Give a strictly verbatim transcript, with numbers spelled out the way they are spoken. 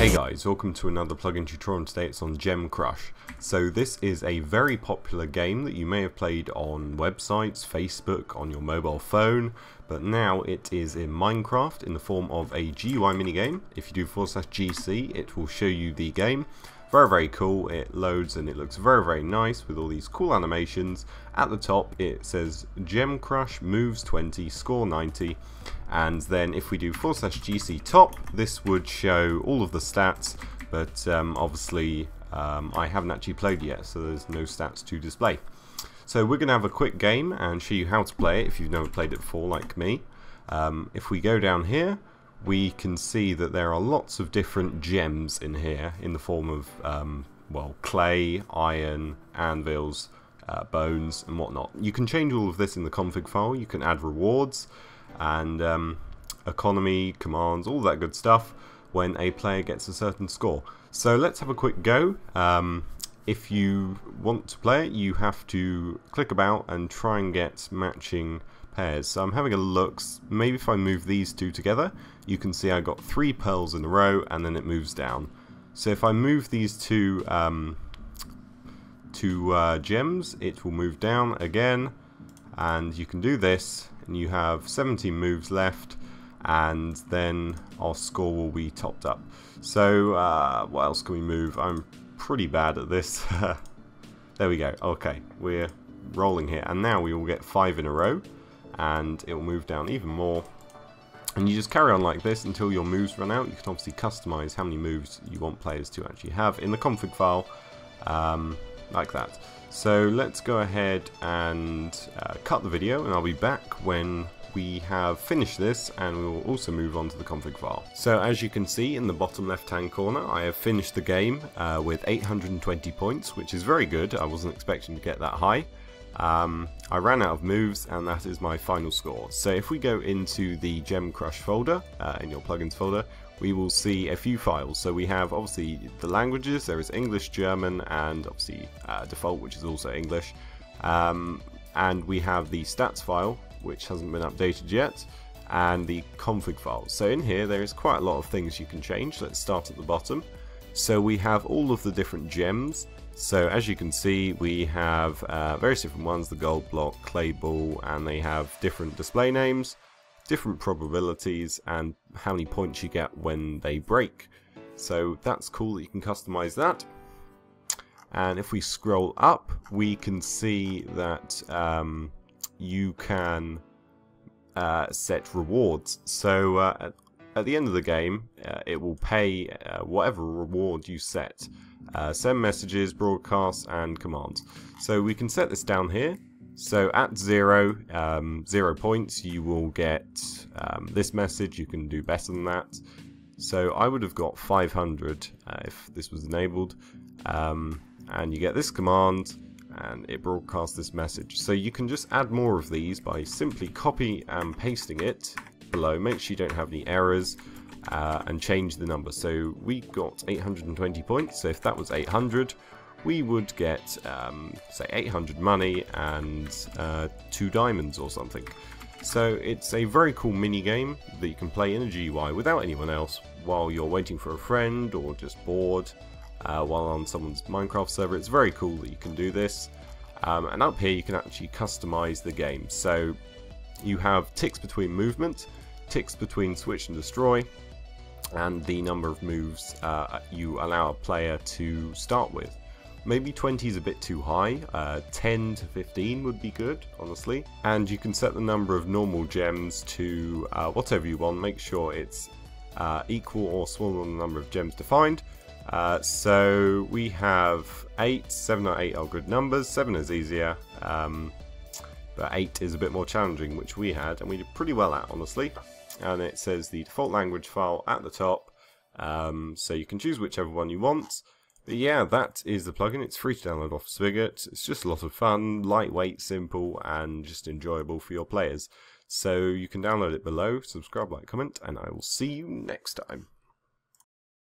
Hey guys, welcome to another plugin tutorial, and today it's on Gem Crush. So this is a very popular game that you may have played on websites, Facebook, on your mobile phone, but now it is in Minecraft in the form of a G U I minigame. If you do forward slash G C, it will show you the game. Very, very cool. It loads and it looks very, very nice with all these cool animations. At the top, it says Gem Crush moves twenty, score ninety. And then if we do forward slash G C top, this would show all of the stats. But um, obviously, um, I haven't actually played yet, so there's no stats to display. So we're going to have a quick game and show you how to play it if you've never played it before, like me. Um, if we go down here, we can see that there are lots of different gems in here in the form of, um, well, clay, iron, anvils, uh, bones, and whatnot. You can change all of this in the config file. You can add rewards and um, economy, commands, all that good stuff when a player gets a certain score. So let's have a quick go. Um, if you want to play it, you have to click about and try and get matching pairs. So I'm having a look. Maybe if I move these two together, you can see I got three pearls in a row, and then it moves down. So if I move these two um, two uh, gems, it will move down again, and you can do this, and you have seventeen moves left, and then our score will be topped up. So uh, what else can we move? I'm pretty bad at this. There we go. Okay, we're rolling here, and now we will get five in a row, and it will move down even more, and you just carry on like this until your moves run out. You can obviously customize how many moves you want players to actually have in the config file, um, like that. So let's go ahead and uh, cut the video, and I'll be back when we have finished this, and we will also move on to the config file. So as you can see in the bottom left hand corner, I have finished the game uh, with eight hundred twenty points, which is very good. I wasn't expecting to get that high. Um, I ran out of moves, and that is my final score. So if we go into the Gem Crush folder, uh, in your plugins folder, we will see a few files. So we have obviously the languages. There is English, German, and obviously uh, default, which is also English. Um, and we have the stats file, which hasn't been updated yet, and the config file. So in here there is quite a lot of things you can change. Let's start at the bottom. So we have all of the different gems. So as you can see, we have uh, various different ones, the gold block, clay ball, and they have different display names, different probabilities, and how many points you get when they break. So that's cool that you can customize that. And if we scroll up, we can see that um, you can uh, set rewards. So uh, at the end of the game, uh, it will pay uh, whatever reward you set. Uh, send messages, broadcasts, and commands. So we can set this down here. So at zero, um, zero points, you will get um, this message. You can do better than that. So I would have got five hundred uh, if this was enabled. Um, and you get this command, and it broadcasts this message. So you can just add more of these by simply copy and pasting it below. Make sure you don't have any errors. Uh, and change the number. So we got eight hundred twenty points. So if that was eight hundred, we would get um, say eight hundred money and uh, two diamonds or something. So it's a very cool mini game that you can play in a G U I without anyone else while you're waiting for a friend or just bored uh, while on someone's Minecraft server. It's very cool that you can do this, um, and up here you can actually customize the game. So you have ticks between movement, ticks between switch and destroy, and the number of moves uh, you allow a player to start with. Maybe twenty is a bit too high, uh, ten to fifteen would be good, honestly. And you can set the number of normal gems to uh, whatever you want. Make sure it's uh, equal or smaller than the number of gems defined. Uh, so we have eight, seven or eight are good numbers, seven is easier, um, but eight is a bit more challenging, which we had, and we did pretty well at, honestly. And it says the default language file at the top, um, so you can choose whichever one you want. But yeah, that is the plugin. It's free to download off Spigot. It's just a lot of fun, lightweight, simple, and just enjoyable for your players. So you can download it below, subscribe, like, comment, and I will see you next time.